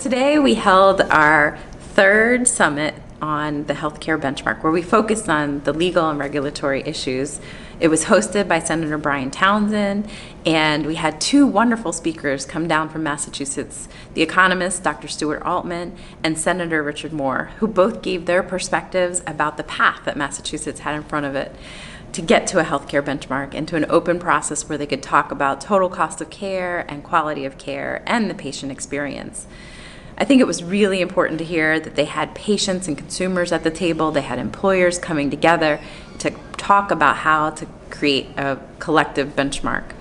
today we held our third summit on the healthcare benchmark, where we focused on the legal and regulatory issues. It was hosted by Senator Brian Townsend, and we had two wonderful speakers come down from Massachusetts, the economist Dr. Stuart Altman and Senator Richard Moore, who both gave their perspectives about the path that Massachusetts had in front of it to get to a healthcare benchmark and to an open process where they could talk about total cost of care and quality of care and the patient experience. I think it was really important to hear that they had patients and consumers at the table, they had employers coming together to talk about how to create a collective benchmark.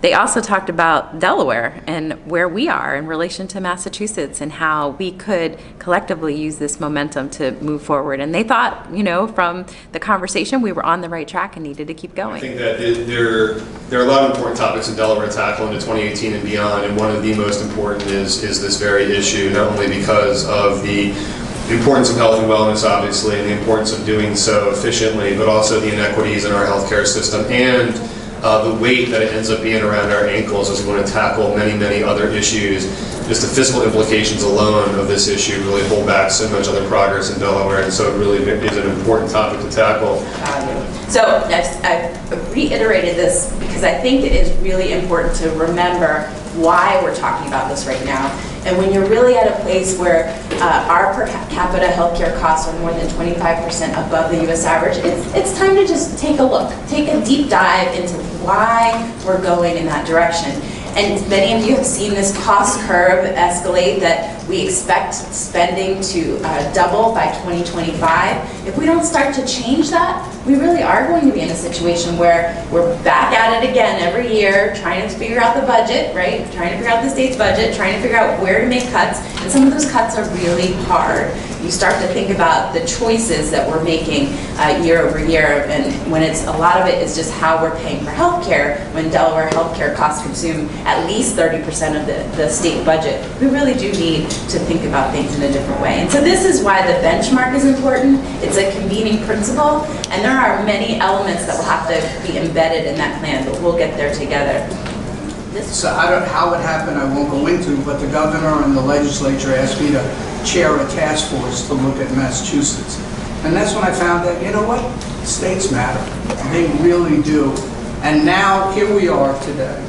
They also talked about Delaware and where we are in relation to Massachusetts and how we could collectively use this momentum to move forward. And they thought, you know, from the conversation, we were on the right track and needed to keep going. I think that there are a lot of important topics in Delaware to tackle into 2018 and beyond. And one of the most important is this very issue, not only because of the importance of health and wellness, obviously, and the importance of doing so efficiently, but also the inequities in our healthcare system and the weight that it ends up being around our ankles as we want to tackle many, many other issues. Just the fiscal implications alone of this issue really hold back so much other progress in Delaware, and so it really is an important topic to tackle. So I've reiterated this because I think it is really important to remember why we're talking about this right now. And when you're really at a place where our per capita healthcare costs are more than 25% above the US average, it's time to just take a look, take a deep dive into why we're going in that direction. And many of you have seen this cost curve escalate that we expect spending to double by 2025. If we don't start to change that, we really are going to be in a situation where we're back at it again every year, trying to figure out the budget, right? Trying to figure out the state's budget, trying to figure out where to make cuts. And some of those cuts are really hard. You start to think about the choices that we're making year over year, and when it's a lot of it is just how we're paying for healthcare. When Delaware healthcare costs consume at least 30% of the state budget, we really do need to think about things in a different way. And so this is why the benchmark is important. It's a convening principle, and there are many elements that will have to be embedded in that plan, but we'll get there together. So I don't know how it happened, I won't go into, but the governor and the legislature asked me to chair a task force to look at Massachusetts. And that's when I found that, you know what, states matter. They really do. And now here we are today,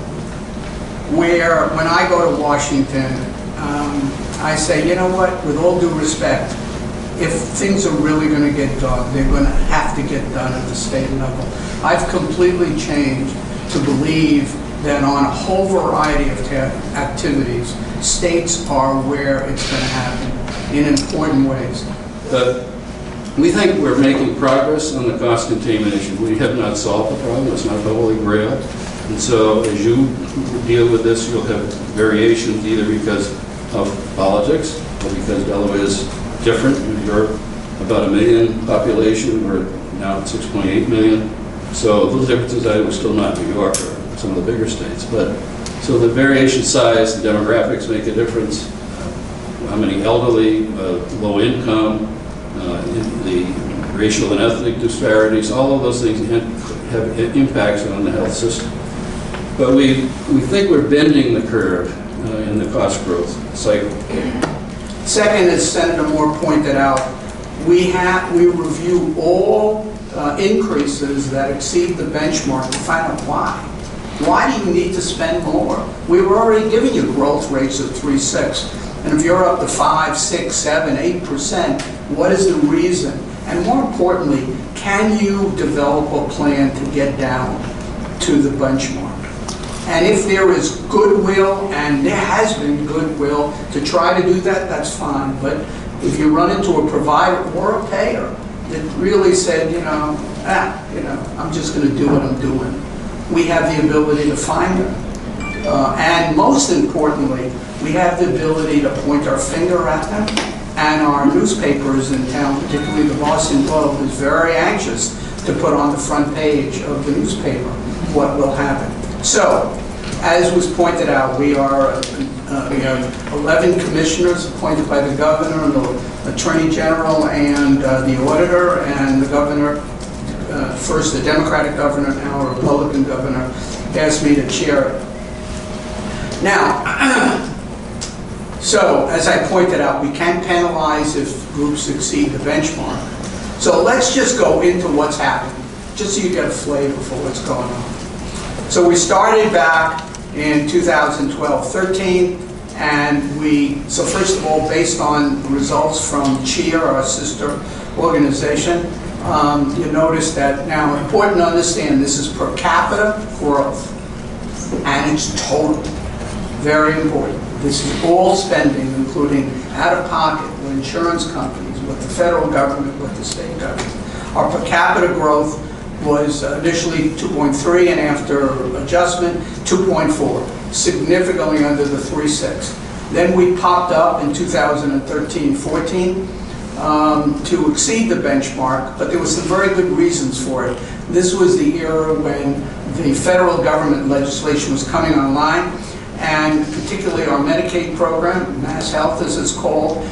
where when I go to Washington, I say, you know what, with all due respect, if things are really going to get done, they're going to have to get done at the state level. I've completely changed to believe that on a whole variety of activities, states are where it's going to happen in important ways. We think we're making progress on the cost containment issue. We have not solved the problem. It's not the holy grail. And so as you deal with this, you'll have variations either because of politics or because Delaware is different. You're about a million population. We're now at 6.8 million. So those differences, I was still not New York, some of the bigger states, but so the variation size, the demographics make a difference. How many elderly, low income, the racial and ethnic disparities, all of those things have impacts on the health system. But we think we're bending the curve in the cost growth cycle. Second, as Senator Moore pointed out, we review all increases that exceed the benchmark to find out why. Why do you need to spend more? We were already giving you growth rates of 3-6. And if you're up to 5, 6, 7, 8%, what is the reason? And more importantly, can you develop a plan to get down to the benchmark? And if there is goodwill, and there has been goodwill to try to do that, that's fine. But if you run into a provider or a payer that really said, you know, I'm just going to do what I'm doing, we have the ability to find them. And most importantly, we have the ability to point our finger at them. And our newspapers in town, particularly the Boston Globe, is very anxious to put on the front page of the newspaper what will happen. So, as was pointed out, we have 11 commissioners appointed by the governor, and the attorney general, and the auditor, and the governor. First the Democratic governor, now a Republican governor, asked me to chair it. Now, So, as I pointed out, we can penalize if groups exceed the benchmark. So let's just go into what's happening, just so you get a flavor for what's going on. So we started back in 2012-13, and so first of all, based on results from CHIA, our sister organization, you notice that now important to understand this is per capita growth, and it's total, very important. This is all spending, including out-of-pocket, with insurance companies, with the federal government, with the state government. Our per capita growth was initially 2.3, and after adjustment, 2.4, significantly under the 3.6. Then we popped up in 2013-14 to exceed the benchmark, but there were some very good reasons for it. This was the era when the federal government legislation was coming online, and particularly our Medicaid program, MassHealth as it's called,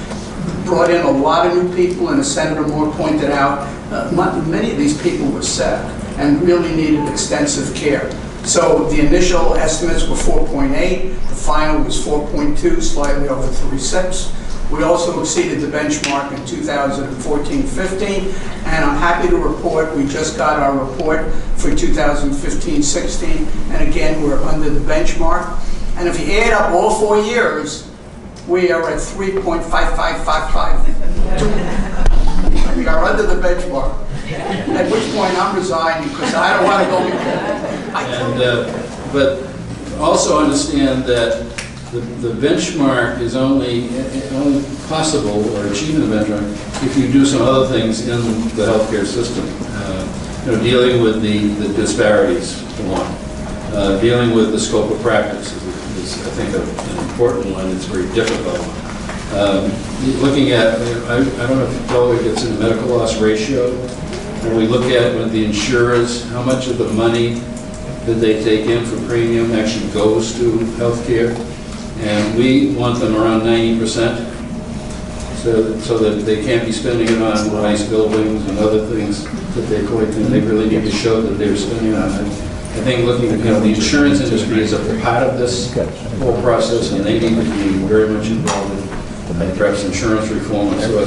brought in a lot of new people, and as Senator Moore pointed out, many of these people were sick and really needed extensive care. So the initial estimates were 4.8, the final was 4.2, slightly over 3.6. We also exceeded the benchmark in 2014-15, and I'm happy to report we just got our report for 2015-16, and again we're under the benchmark. And if you add up all 4 years, we are at 3.5555. We are under the benchmark. At which point I'm resigning because I don't want to go before. But also understand that the benchmark is only possible or achieving the benchmark if you do some other things in the healthcare system. Dealing with the disparities, for one. Dealing with the scope of practice is I think, an important one. It's a very difficult one. Looking at, I don't know if Delaware gets in the medical loss ratio. When we look at with the insurers, how much of the money that they take in for premium actually goes to healthcare, and we want them around 90%, so that they can't be spending it on nice buildings and other things that they collect, and they really need to show that they're spending on it. I think looking at the insurance industry is a part of this whole process, and they need to be very much involved in perhaps insurance reform and so on.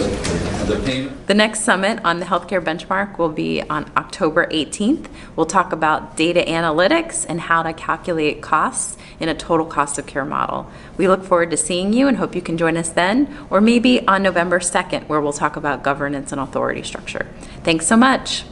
The next summit on the healthcare benchmark will be on October 18th. We'll talk about data analytics and how to calculate costs in a total cost of care model. We look forward to seeing you and hope you can join us then, or maybe on November 2nd, where we'll talk about governance and authority structure. Thanks so much.